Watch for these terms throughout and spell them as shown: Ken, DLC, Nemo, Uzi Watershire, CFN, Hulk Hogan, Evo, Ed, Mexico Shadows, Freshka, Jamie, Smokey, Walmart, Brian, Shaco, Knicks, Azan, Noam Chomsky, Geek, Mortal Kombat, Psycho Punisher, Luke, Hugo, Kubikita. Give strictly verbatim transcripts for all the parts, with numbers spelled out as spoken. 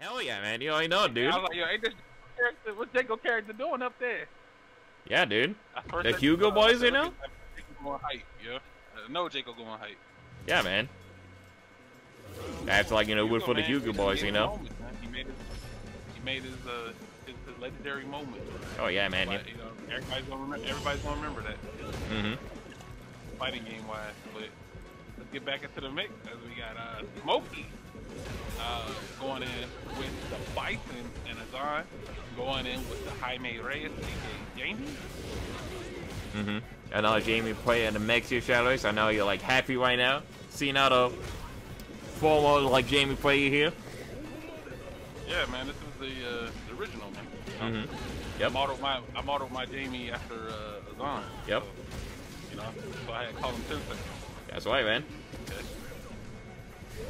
Hell yeah, man. You already know, dude. I was like, yo, ain't this character, what's Jago character doing up there? Yeah, dude. The Hugo boys, you know? Jago going hype, yeah. No, Jago going hype. Yeah, man. That's like, you know, Hugo, we're for the man, Hugo boys, you know? Moment, he made his, he made his, uh, his, his legendary moment. Oh, yeah, man. But, yeah. You know, everybody's gonna remember, everybody's gonna remember that. Mm-hmm. Fighting game-wise, but let's get back into the mix as we got, uh, Smokey. Uh, going in with the Bison and Azan, going in with the Jaime Reyes, aka Jamie. Mhm. I know Jamie playing the Mexico Shadows. I know you're like happy right now, seeing how the former like Jamie player here. Yeah, man, this is the, uh, the original man. Mhm. Mm yep. I modeled my I modeled my Jamie after uh, Azan. Yep. So, you know, so I had to call him Sensei. That's right, man. Okay. You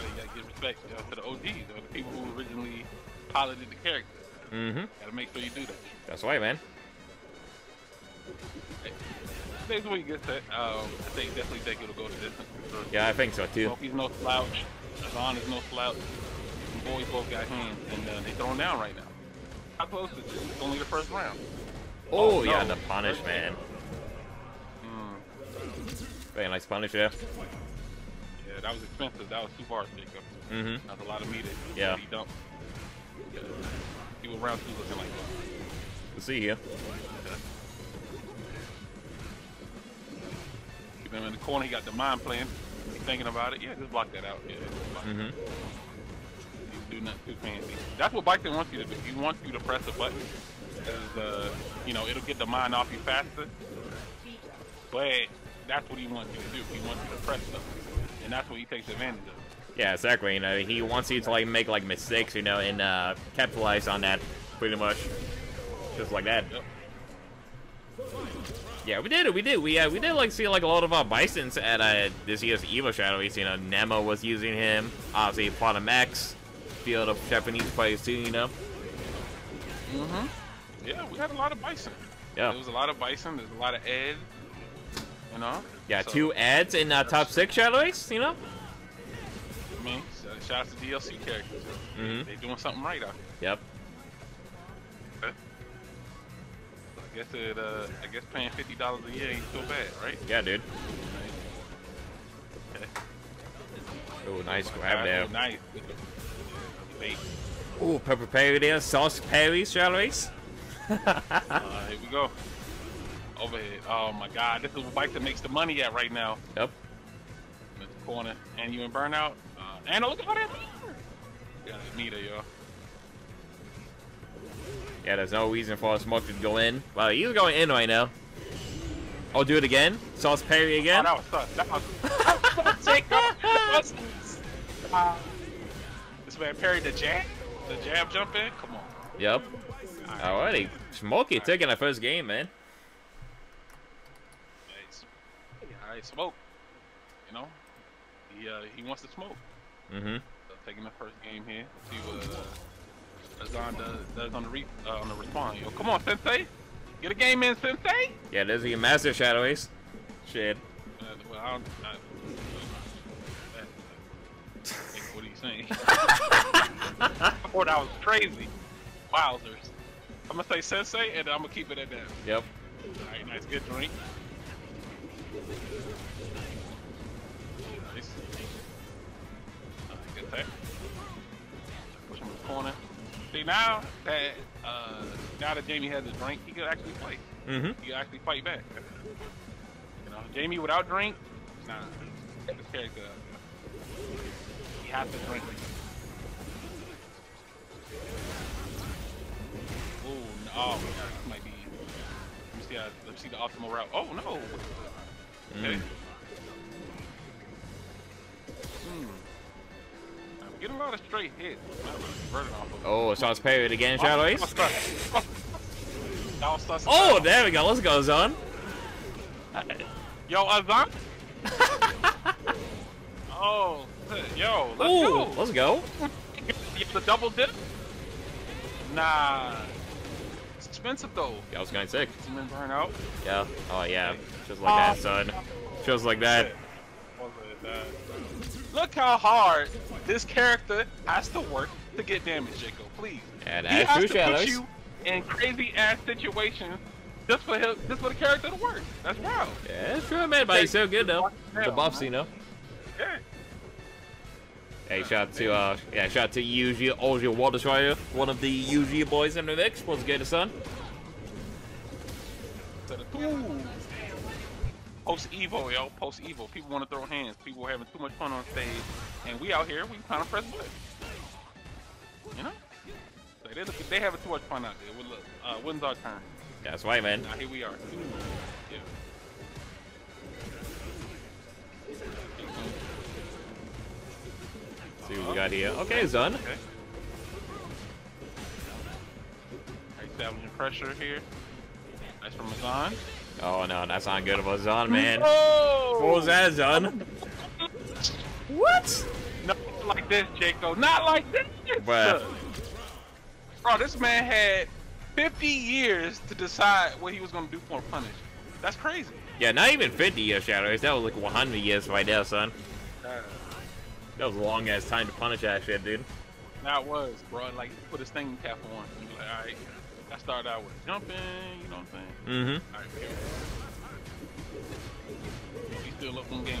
gotta, you gotta give respect, you know, to the O Gs, you know, the people who originally piloted the character. Mm-hmm. Gotta make sure you do that. That's right, man. Hey, today's when you get set. Um, I think definitely think it'll go to distance. Sure. Yeah, I think so too. Smokey's no slouch. Azan is no slouch. The boys both got hands, and uh, they throwing down right now. How close is this? It's only the first round. Oh, oh yeah, no. The punish, first man. Mm. Very nice punish there. Yeah. Yeah, that was expensive. That was too hard, Jago. Mm-hmm. That was a lot of meat. Yeah. He dumped. Yeah. See what round two looking like. We'll see here. Keep him in the corner. He got the mind playing. He's thinking about it. Yeah, just block that out. Yeah. Mm-hmm. He's doing nothing too fancy. That's what Bison wants you to do. He wants you to press a button. Because, uh, you know, it'll get the mind off you faster. But that's what he wants you to do. He wants you to press something. And that's what he takes advantage of. Yeah, exactly. You know, he wants you to like make like mistakes, you know, and uh, capitalize on that, pretty much, just like that. Yep. Yeah, we did it. We did. We uh, we did like see like a lot of our Bisons at uh, this year's Evo Shadows. You know, Nemo was using him. Obviously, Father Max, the other Japanese players too. You know. Mhm. Yeah, we had a lot of Bison. Yeah. There was a lot of Bison. There's a lot of Ed. You know? Yeah, so, two ads in uh, top six Shadow Ace, you know? I mean, shout out to D L C characters. Mm-hmm. They're doing something right out here. Yep. Okay. So I guess it, uh, I guess paying fifty dollars a year ain't so bad, right? Yeah, dude. Nice. Okay. Oh, nice oh, grab God, there. Oh, nice. Oh, pepper parry there, sauce parry, Shadow Ace. uh, here we go. Overhead. Oh my God, this is what Bison makes the money at right now. Yep. In the corner, and you in burnout. Uh, and look at all that meter. Yeah, meter, y'all. Yeah, there's no reason for Smoke to go in. Well, he's going in right now. Oh, do it again. Sauce Perry again. Oh, that was that was uh, this man parried the jab, the jab jump in. Come on. Yep. All right. Alrighty, Smokey right. Taking the first game, man. Smoke, you know, he uh, he wants to smoke. Mm-hmm. So taking the first game here. See what uh, Azan does, does on the re uh, on the respawn. Yo, come on, Sensei, get a game in, Sensei. Yeah, there's a massive Shadow Ace. Shit. Uh, well, I don't. I, I, what are you saying? I thought I was crazy. Wowzers. I'm gonna say Sensei, and I'm gonna keep it at that. Yep. All right, nice, good drink. Nice. Uh, good thing. Push him in the corner. See now that uh, now that Jamie has his drink, he can actually fight. Mm-hmm. He can actually fight back. You know, Jamie without drink, nah. This character, he has to drink. Ooh, no, oh, God, this might be. Let me see. How, let me see the optimal route. Oh no. Okay. Mm. Mm. I'm getting a lot of straight hits. Oh, so it's parried again, Shadow Ace. Oh, there we go. Let's go, Azan. Yo, Azan. Oh, yo, let's Ooh, go. Let's go. Get the double dip. Nah. It's expensive though. Yeah, I was going sick. Burn out. Yeah. Oh yeah. Just like oh, that, son. Just like that. Look how hard this character has to work to get damaged, Jago, please. Yeah, that's he has true to shadows. Put you in crazy ass situations just for him, just for the character to work. That's wild. Yeah, that's true, man. But he's so good though. The buffs, you know. Yeah. Hey, shout out to uh, yeah, shout out to Uzi Watershire, one of the Uzi boys in the mix. What's good, son? Ooh. Post Evo, yo. Post Evo. People want to throw hands. People were having too much fun on stage, and we out here. We kind of press buttons. You know, like they they having too much fun out there. Well, look, uh, when's our turn? That's right, man. Now here we are. Ooh. Yeah. See what we got here. Okay, Zun. Okay. Establishing pressure here. That's from Azan. Oh no, that's not good of Azan, man. Oh! What was that, Azan? What? Not like this, Jago. Not like this. Bruh. Bro, this man had fifty years to decide what he was gonna do for a punish. That's crazy. Yeah, not even fifty years, Shadows. That was like one hundred years right there, son. Uh, That was a long ass time to punish that shit, dude. That was, bro. Like, put his thing cap on. And you're like, all right, I started out with jumping, you know what I'm saying? Mm-hmm. All right, here we go. He's still up on game.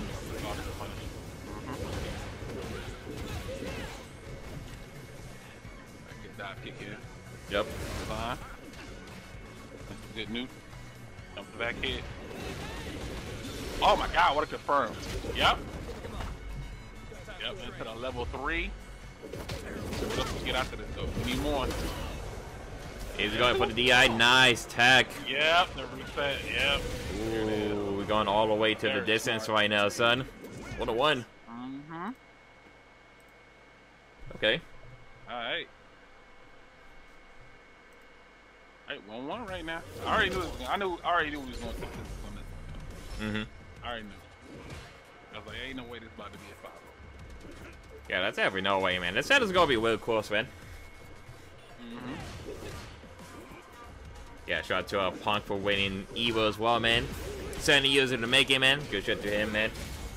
I could dive kick here. Yep. Fine. Good nuke. Jump the back hit. Oh my god, what a confirm. Yep. Yep, into the level three. Let's get out to this though. We need more. He's going for the D I. Nice tech. Yep, the reset. Yep. Ooh, we're going all the way to the distance right now, son. one oh one. Mm-hmm. Okay. All right. All right, one one right now. I already knew. I knew. I already knew we was going to take this one. Mm-hmm. I already knew. I was like, ain't no way this about to be a five. Yeah, that's every no way, man. This set is gonna be real close, man. Mm-hmm. Yeah, shout out to uh, Punk for winning Evo as well, man. seventy years in the making, man. Good shit to him, man.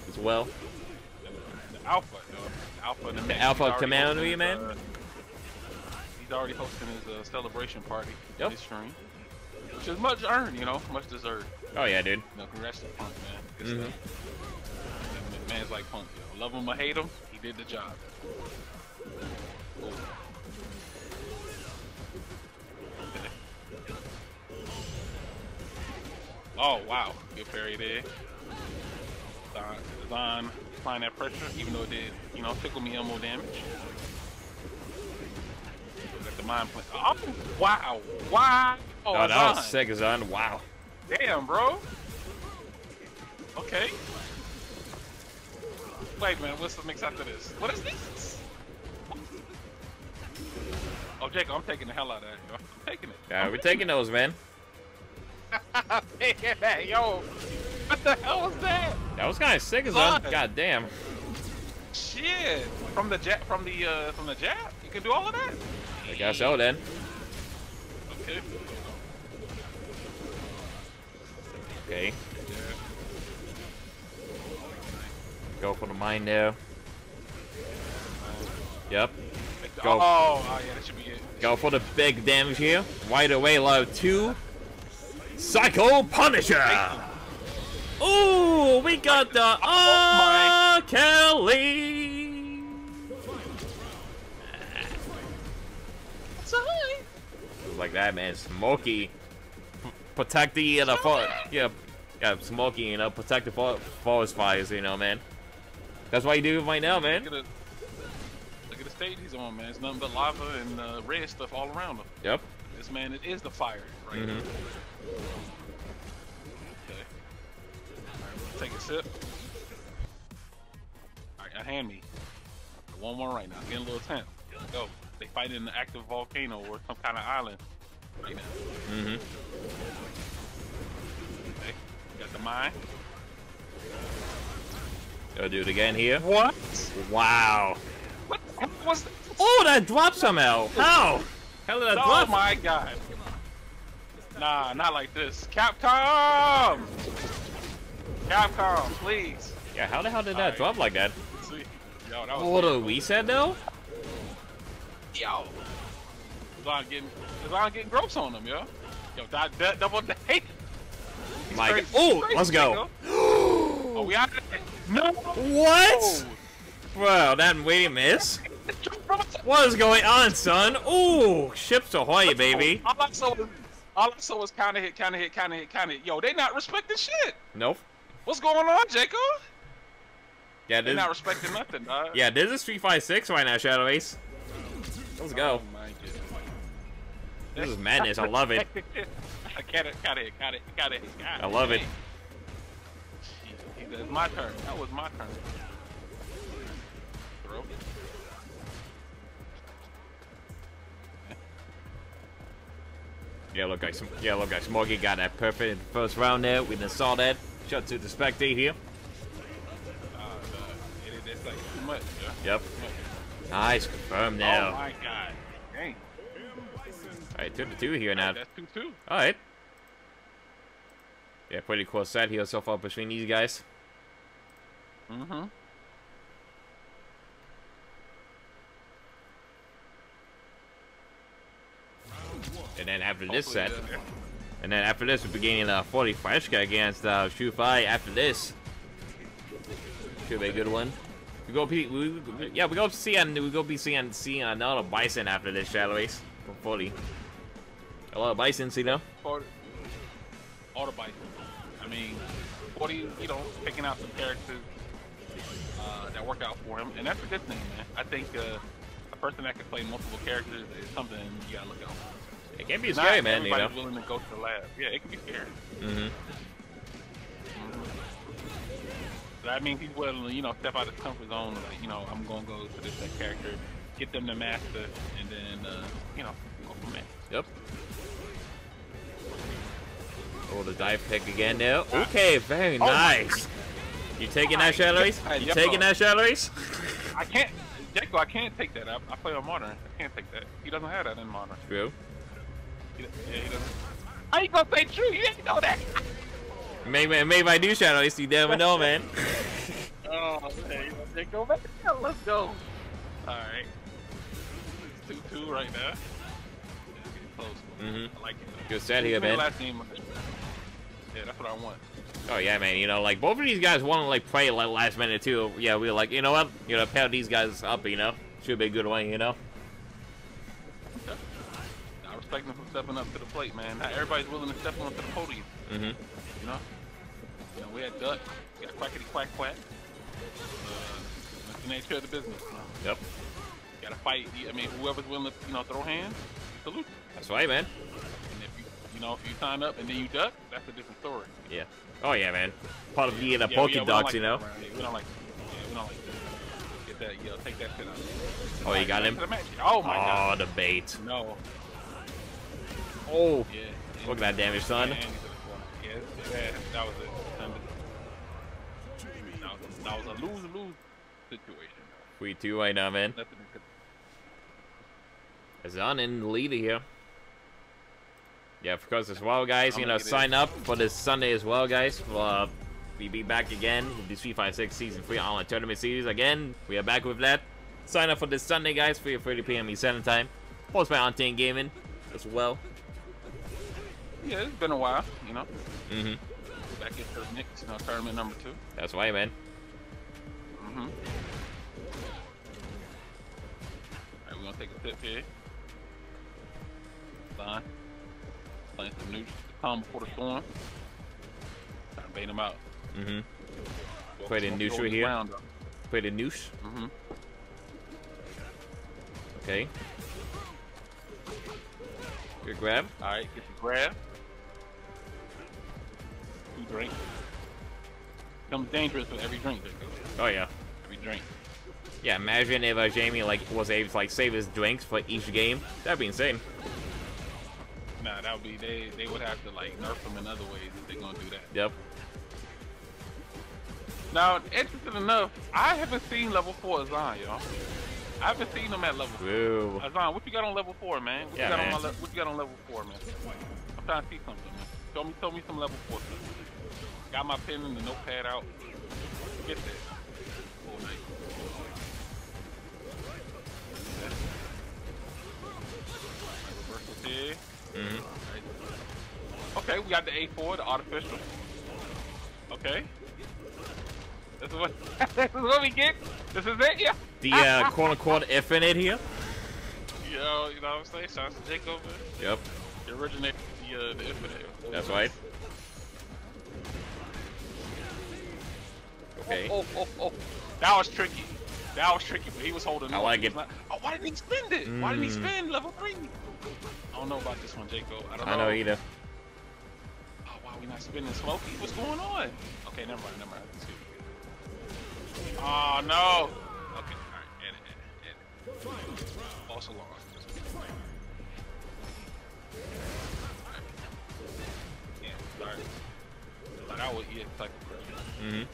As well. The, the Alpha, though. Alpha, the, the Alpha community, man. Uh, he's already hosting his uh, celebration party. Yep. His stream, which is much earned, you know, much deserved. Oh yeah, dude. No, congrats to Punk, man. Good mm-hmm. stuff. That man's like Punk, yo. Love him or hate him. He did the job. Ooh. Oh wow, good parry there. Zahn applying that pressure, even though it did, you know, tickle me elmo damage. Got the mind play. Oh wow, wow. Oh, oh that was sick, Zahn. Wow. Damn, bro. Okay. Wait, man, what's the mix after this? What is this? Oh, Jago, I'm taking the hell out of that. I'm taking it. Yeah, we're taking those, man. Man, yo, what the hell was that? That was kind of sick as hell. God damn. Shit, from the jab, from the uh, from the jab, you can do all of that. I guess so then. Okay. Okay. Go for the mine there. Yep. Go. Oh, oh yeah, that should be it. Go for the big damage here. Right away, low two. Psycho Punisher. Ooh, we got the oh, my. Kelly. Sorry. Like that, man. Smokey. Protect the the foot. Yeah, yeah. Smokey, you know, protect the forest fires, you know, man. That's why you do it right now, man. Look at, the, look at the stage he's on, man. It's nothing but lava and uh, red stuff all around him. Yep. This man, it is the fire right mm-hmm. now. Okay. Alright, we'll take a sip. Alright, now hand me. One more right now. Getting a little tense. Go. They fight in an active volcano or some kind of island right now. Mm-hmm. Okay. Got the mine. Go do it again here. What? Wow. What was that? Oh, that dropped somehow. How? Hell did that drop? Oh my god. Nah, not like this. Capcom! Capcom, please. Yeah, how the hell did that drop like that? Yo, that was what a reset though? Yo. Azan getting, Azan getting gropes on him, yo. Yo, that, that double date. Mike. Oh, let's go. Oh, we out there. No. What? Well, that way to miss. What is going on, son? Ooh, ships ahoy, baby. All I saw was, all I saw was counter hit, counter hit, counter hit, counter hit. Yo, they not respecting shit. Nope. What's going on, Jacob? Yeah, they're not respecting nothing, dog. Yeah, this is Street Five Six right now, Shadow Ace. Let's go. Oh, my goodness. This is madness. I love it. I got it, got it, got it, got it. God, I love man. it. It's my turn. That was my turn. Bro. Yeah, look, guys. Yeah, look, guys. Smokey got that perfect in the first round there. We just saw that. Shut to the spectate here. Uh, it, it, it's like too much. Yeah. Yep. Too much. Nice. Confirm now. Oh my God. Dang. All right, two to two here now. That's two two. All right. Yeah, pretty cool set here so far between these guys. Mm-hmm. And then after Hopefully this set, yeah. and then after this, we're beginning uh, forty Freshka against uh, Shu Fai. After this, should be a good one. We go, P we, we, yeah, we go see and we go be seeing seeing another Bison after this, shall we? From forty. A lot of Bison, you know. forty. All the Bison. I mean, forty. You know, picking out some characters uh, that work out for him, and that's a good thing, man. I think uh, a person that can play multiple characters is something you gotta look out for. It can be Not scary, man. Everybody's you know? willing to go to the lab. Yeah, it can be scary. Mm-hmm. So that means he's willing to, you know, step out of his comfort zone. Like, you know, I'm gonna go to this that character, get them to master, and then, uh, you know, go from there. Yep. Oh, the dive pick again now. Okay, very oh nice. You taking that, Shallows? You taking that, Shallows? I can't, Jago. I can't take that. I, I play on modern. I can't take that. He doesn't have that in modern. True. Yeah, he doesn't. How you gonna say true? You didn't know that. Maybe, maybe I do, Shadow. You never know, man. Oh, man. Go back. Let's go. All right. It's two two right now. Close. Mm-hmm. I like it. Good set here, man. Last name. Yeah, that's what I want. Oh yeah, man. You know, like both of these guys want to like play like last minute too. Yeah, we were like, you know what? You know, pair these guys up. You know, should be a good one. You know. Respecting from stepping up to the plate, man. Not everybody's willing to step on up to the podium. Mm-hmm. You know? You know, we had Duck. We got Quackity Quack Quack. Uh, that's the nature of the business, you know? Yep. You gotta fight. I mean, whoever's willing to, you know, throw hands, salute. That's right, man. And if you, you know, if you sign up and then you duck, that's a different story. Yeah. Oh, yeah, man. Part of being a Pokedex, you know? Yeah, we don't like that. Yeah, we don't like that. Get that, you know, take that shit out. Oh, you got him? Oh, my God. Oh, the bait. No. Oh, yeah, look at that damage, son. Yeah, yeah, that was it. That was a lose-lose situation. We two right now, man. Azan in the lead here. Yeah, of course as well, guys. You know, sign up for this Sunday as well, guys. We'll uh, we be back again with the Street Fighter Six Season Three Online Tournament Series again. We are back with that. Sign up for this Sunday, guys, for your three thirty P M Eastern Time. Post by Untamed Gaming as well. Yeah, it's been a while, you know. Mm-hmm. Back into the Knicks, you know, tournament number two. That's why, man. Mm-hmm. All right, we're gonna take a sip here. Fine. Playing some new calm before the storm. Trying to bait him out. Mm-hmm. Well, play the noose right here. Play the noose. Mm-hmm. Okay. Good grab. All right, get the grab. Two drinks. Becomes dangerous with every drink. Oh yeah. Every drink. Yeah, imagine if uh, Jamie like was able to like save his drinks for each game. That'd be insane. Nah, that would be they. They would have to like nerf them in other ways if they're gonna do that. Yep. Now, interesting enough, I haven't seen level four Azan, y'all. I haven't seen him at level four. Azan, what you got on level four, man? What, yeah, you got man. On my what you got on level four, man? I'm trying to see something, man. Show me, show me some level four stuff. Got my pen and the notepad out. Get that. Oh, nice. D L C. Mm-hmm. Okay, we got the A four, the artificial. Okay. This is what this is what we get. This is it, yeah. The uh, quote unquote F in it here. Yo, you know what I'm saying? Shout out to Jacob. Yep. It originated the, uh, the infinite. That's right. Okay. Oh, oh, oh, oh. That was tricky. That was tricky, but he was holding I on. like it. Like, oh, why didn't he spend it? Mm. Why didn't he spend level three? I don't know about this one, Jacob. I don't I know. I know either. Oh, why are we not spending Smokey? What's going on? Okay, never mind, never mind. Oh, no. Okay, all right. End it, end it, end it. Also long. All right. But I will eat a type of person. Mm-hmm.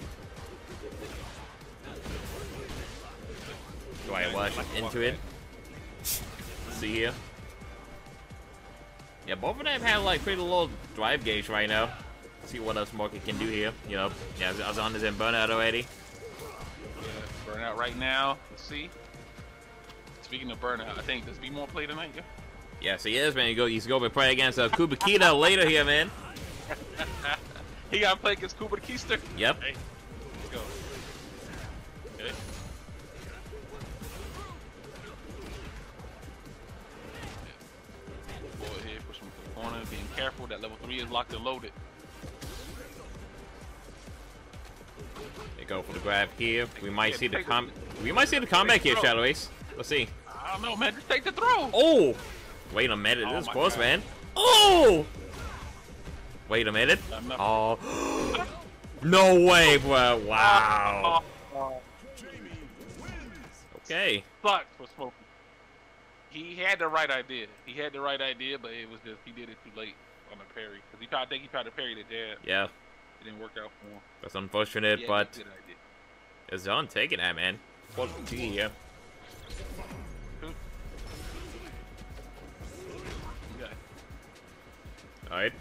Do I watch like into it? See here. Yeah, both of them have like pretty little drive gauge right now. Let's see what else Smokey can do here. You know, yeah, Azan is in burnout already. Yeah, burnout right now. Let's see. Speaking of burnout, I think there's be more play tonight, yeah? Yes, he is, man. You go, he's going to play against uh, Kubikita later here, man. He got to play against Kuba the Keister. Yep. Hey, let's go. Okay. Forward here, pushing to the corner, being careful. That level three is locked and loaded. They go for the grab here. We might yeah, see the com. The, we might see the comeback the here, Shadow Ace. Let's see. I don't know, man. Just take the throw. Oh, wait a minute. Oh, this is close, God. man. Oh. Wait a minute. Oh. No way, bro. Wow. Okay. Sucks for Smokey. He had the right idea. He had the right idea, but it was just, he did it too late on the parry. Because he tried, I think he tried to parry the jab. Yeah. It didn't work out for him. That's unfortunate, yeah, but it's done taking that, man. fourteen, yeah. Okay. All right.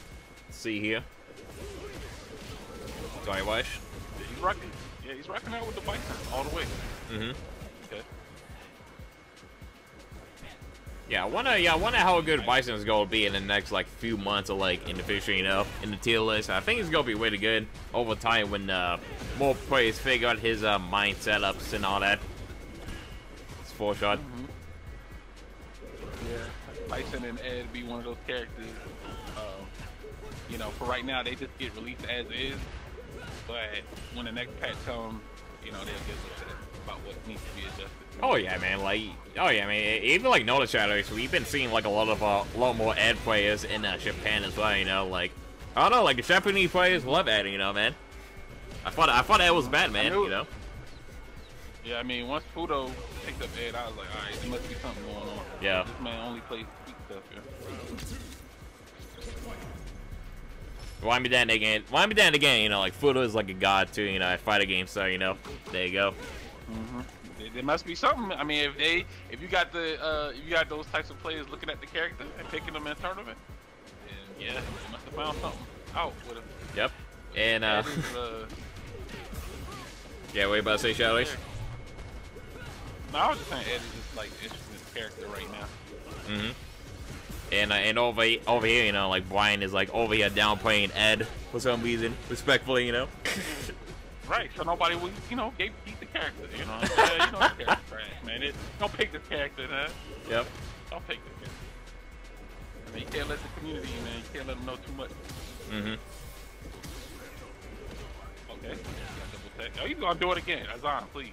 See here. Sorry, Wash. Yeah, he's rocking. Yeah, he's rocking out with the Bison all the way. Mm-hmm. Okay. Yeah, I wonder. Yeah, I wonder how good Bison is gonna be in the next like few months or like in the future. You know, in the tier list, I think it's gonna be really good over time when uh, more players figure out his uh, mind setups and all that. It's four shot. Mm-hmm. Yeah, Bison and Ed be one of those characters. You know, for right now, they just get released as is, but when the next patch comes, you know, they'll get adjusted about what needs to be adjusted. Oh yeah, man, like, oh yeah, I mean, even like Notice Shadows, we've been seeing like a lot of, a uh, lot more ad players in uh, Japan as well, you know, like, I don't know, like the Japanese players love ad, you know, man. I thought, I thought ad was bad, man, you know. Yeah, I mean, once Fudo picked up ad, I was like, alright, there must be something going on. Yeah. This man only plays sweet stuff here. Why me down again? Why me down again? You know, like Fudo is like a god too. You know, I fight a game, so you know, there you go. Mm-hmm. There, there must be something. I mean, if they, if you got the, uh, if you got those types of players looking at the character and picking them in tournament, and yeah, they must have found something out with him. Yep. And uh, is, uh yeah, what you about to say, Shadow Ace? No, I was just saying Ed is just like an interesting character right now. Mm-hmm. And, uh, and over, over here, you know, like, Brian is, like, over here downplaying Ed for some reason, respectfully, you know? Right, so nobody will, you know, gatekeep the character, you know? Yeah, you know the character, right, man. It, don't pick this character, man. Yep. Don't pick this character. I mean, you can't let the community, man, you can't let them know too much. Mm-hmm. Okay. Oh, you gonna do it again. Azan, please.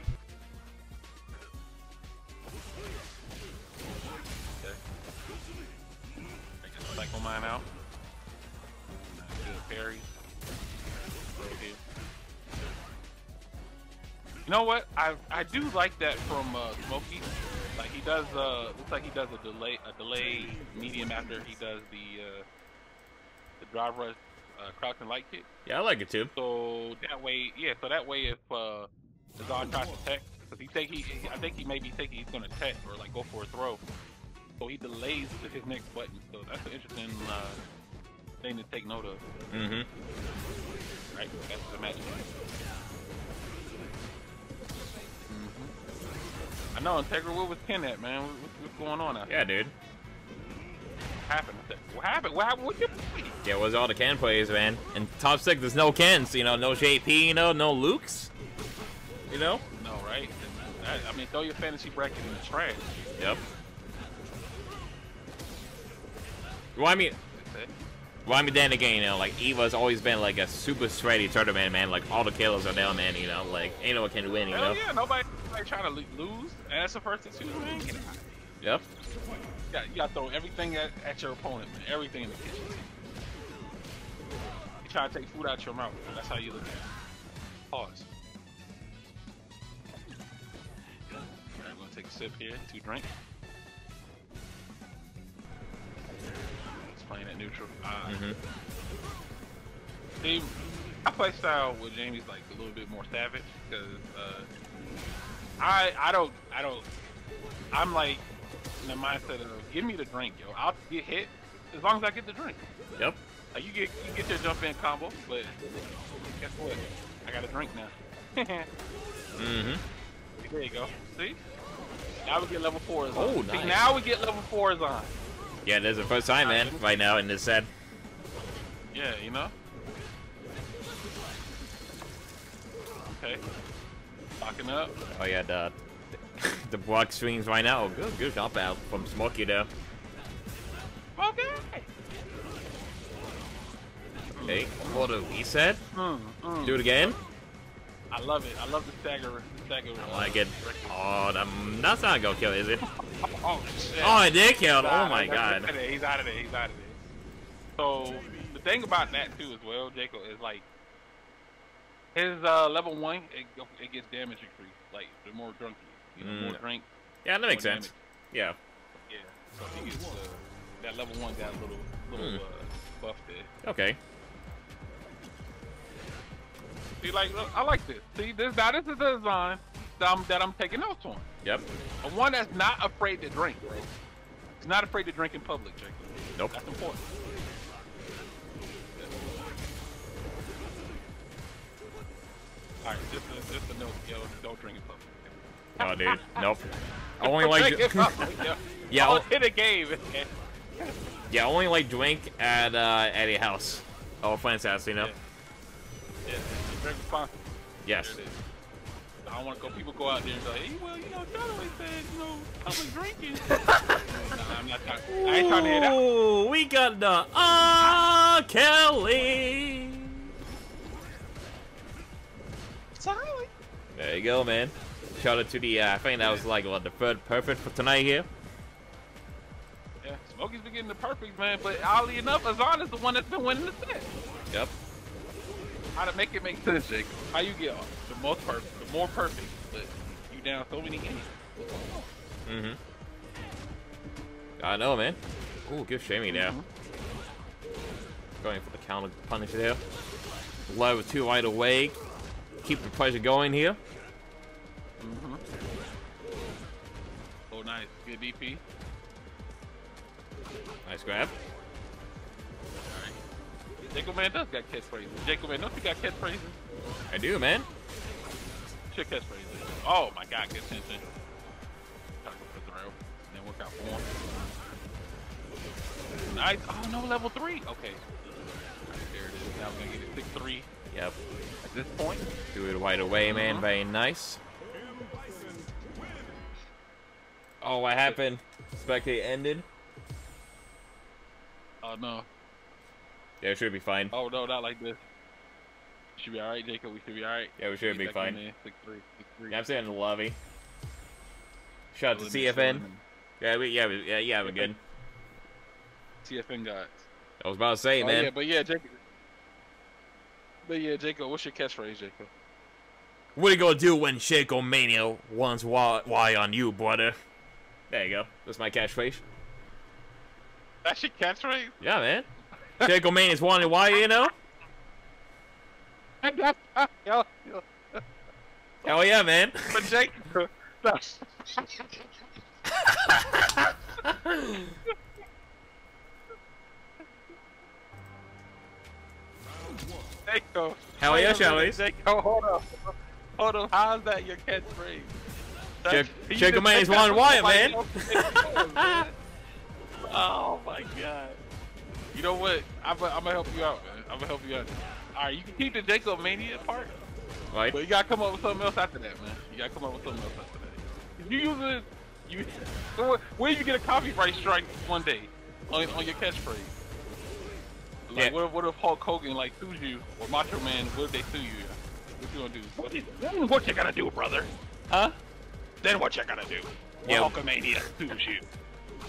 Cycle mine out. Good parry. You know what? I I do like that from uh, Smokey. Like he does. Uh, looks like he does a delay a delay medium after he does the uh, the drive rush uh, crouch and light kick. Yeah, I like it too. So that way, yeah. So that way, if uh, Azan tries to tech, because he think he, I think he maybe thinking he's gonna tech or like go for a throw. So he delays to his next button, so that's an interesting uh, thing to take note of. Mm-hmm. Right, that's the magic. Mm-hmm. I know, Integra, where was Ken at, man? What, what's going on out there? Yeah, dude. happened? What happened? What happened? What you playing? Yeah, it was all the Ken plays, man. And top six, there's no Kens, you know, no J P, you know, no Lukes, you know. No, right? I mean, throw your fantasy bracket in the trash. Yep. Well, I mean, well, I mean, then again, you know, like Evo's always been like a super shreddy tournament, man. Like all the killers are down, man. You know, like ain't no one can win, you Hell know. Yeah, nobody like trying to lose, and that's the first thing you win. Yep. You gotta, you gotta throw everything at, at your opponent, man. Everything in the kitchen. You try to take food out your mouth. Man. That's how you look at it. Pause. I'm gonna take a sip here to drink. It's playing at neutral. Uh, mm-hmm. See, I play style with Jamie's like a little bit more savage because uh, I I don't I don't I'm like. In the mindset of give me the drink, yo. I'll get hit as long as I get the drink. Yep. Like you get you get your jump in combo, but guess what? I got a drink now. mm-hmm. There you go. See? Now we get level four Azan. Oh, nice. See, now we get level four Azan. Yeah, there's the first time, man. Right now in this set. Yeah, you know. Okay. Locking up. Oh yeah, duh. The block swings right now. Oh, good, good jump out from Smokey there. Okay. Okay, for the reset. Mm, mm. Do it again. I love it. I love the stagger. The stagger I like it. Oh, that, that's not gonna kill, is it? oh shit! Oh, it did kill. Oh my god. He's out of there. He's out of there. He's out of there. So the thing about that too, as well, Jago, is like his uh, level one, it, it gets damage increased. Like the more drunk. You know, more mm. drink. Yeah, that makes sense. Damage. Yeah. Yeah. So he gets uh, that level one got a little little mm. uh, buff there. Okay. See, like look, I like this. See, this now this is the design that I'm that I'm taking notes on. Yep. A one that's not afraid to drink, bro. He's not afraid to drink in public, Jake. Nope. That's important. All right, just a, just a note, yo. Don't drink in public. Oh, dude. Nope. I only like. yeah. I'll hit a game. yeah. I only like drink at uh, at a house. Oh, a friend's house, you know. Yeah. Drink responsibly. Yes. I don't want to go. People go out there and go, hey, well, you know, John always said, you know, public drinking. no, I'm not talking. I ain't trying to hear that. Ooh, we got the Ah Kelly. Sorry. There you go, man. Shout out to the, uh, I think that was like what, the third perfect for tonight here. Yeah, Smokey's been getting the perfect, man, but oddly enough, Azan is the one that's been winning the set. Yep. How to make it make sense, Jake. How you get off? The most perfect, the more perfect, but you down so many games. Mm-hmm. I know, man. Ooh, good Jamie now. Mm-hmm. Going for the counter punish there. Level two right away. Keep the pressure going here. Mm-hmm. Oh, nice. Good D P. Nice grab. Alright. Jacob Man does got catchphrases. Jacob Man, don't you got catchphrases? I do, man. Should catchphrases. Oh my god, good attention. Try to go for the throw. And then work out for him. Nice. Oh no, level three. Okay. All right, there it is. Now we're going to get it six three. Yep. At this point. Do it right away, man. Mm-hmm. Very nice. Oh, what happened? Spectate ended. Oh no. Yeah, it should be fine. Oh no, not like this. Should be all right, Jacob. We should be all right. Yeah, we should be fine. Six, three, six, three. Yeah, I'm sitting in the lobby. Shout out to C F N. Yeah, we, yeah, we, yeah, yeah, we're good. C F N guys. I was about to say, oh, man. Yeah, but yeah, Jacob. But yeah, Jacob. What's your catchphrase, Jacob? What are you gonna do when Shaco Mania wants why on you, brother? There you go. That's my catchphrase. That's your catchphrase? Yeah, man. Shaco Mania's wanting why, you know? Hell yeah, man. But Jake. Shaco. Hell yeah, shall we? Shaco, hold up. Hold on, how's that your catchphrase? Check, check him out, he's one wire, man. Oh my my god. You know what? I'm gonna help you out, man. I'm gonna help you out. Alright, you can keep the Jago Mania part. Right. But you gotta come up with something else after that, man. You gotta come up with something else after that. If you use it, you. Where you get a copyright strike one day on, on your catchphrase? Like, yeah. what, if, what if Hulk Hogan, like, sues you, or Macho Man, what if they sue you? What you gonna do? What you, then what you gonna do, brother? Huh? Then what you gonna do? Yeah. Hulkamania sues you.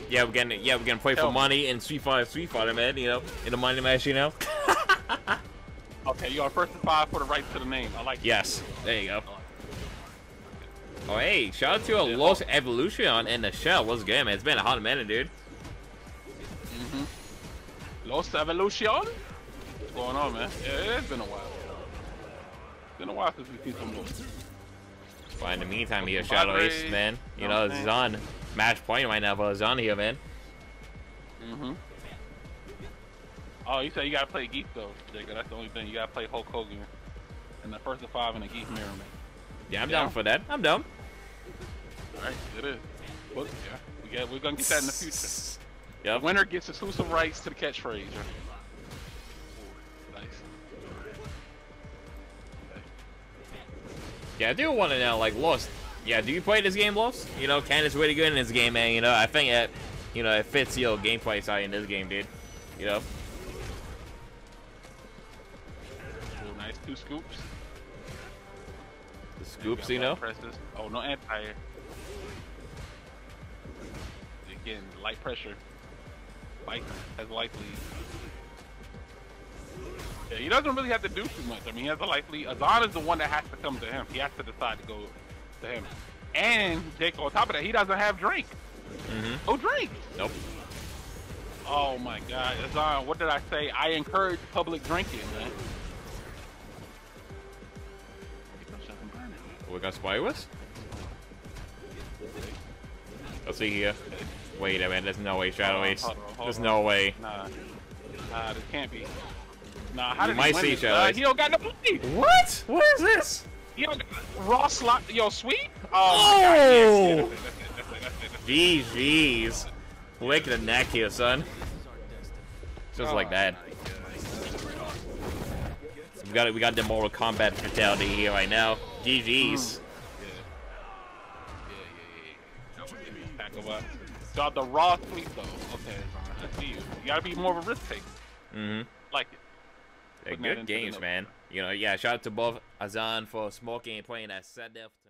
Yeah, we're gonna, yeah, we're gonna play Tell for me. money in Street Five, Street Fighter, man, you know, in the money match, you know? Okay, you are first and five for the rights to the name. I like Yes. It. There you go. Oh, hey, shout out to a Los Evolution in the shell. What's good, man? It's been a hot minute, dude. Mm-hmm. Los Evolution? What's going on, man? Yeah, it's been a while. It's been a while since we've seen some more. But in the meantime, here, Shadow Ace, man. You know, it's on match point right now, but it's on here, man. Mm-hmm. Oh, you said you gotta play Geek, though, Jago. That's the only thing. You gotta play Hulk Hogan. And the first of five in a Geek mirror, man. Yeah, I'm down. down for that. I'm down. Alright, it is. Well, yeah, we got, we're gonna get that in the future. Yeah. The winner gets exclusive rights to the catchphrase. Nice. Yeah, I do want to know, like, Lost. Yeah, do you play this game, Lost? You know, Ken is really good in this game, man. You know, I think it, you know, it fits your gameplay side in this game, dude. You know. Ooh, nice two scoops. The scoops, you know. Presses. Oh, no anti-air. Again, light pressure. Bison has light lead. Yeah, he doesn't really have to do too much. I mean, he has a light lead. Azan is the one that has to come to him. He has to decide to go to him. And Jago, on top of that, he doesn't have drink. Mm-hmm. Oh, drink. Nope. Oh my God, Azan. What did I say? I encourage public drinking, man. We got spy with? Let's see here. Wait a minute, there's no way Shadow Ace. Hold on, hold on, hold there's on. no way. Nah, nah, there can't be. Nah, how you did might he see Shadow Ace. Uh, he don't got no play. What? What is this? He don't got raw slot. Yo, sweep? Oh! oh. Jeez, jeez. Wake the neck here, son. Just oh, like that. We got it. We got the Mortal Kombat fatality here right now. G G's. Mm. Yeah. Yeah, yeah, yeah. Tackle got the raw sweep though. Okay, I see you. You gotta be more of a risk taker. Mm-hmm. Like it. Yeah, good games, man. You know, yeah. Shout out to both Azan for smoking and playing that set there.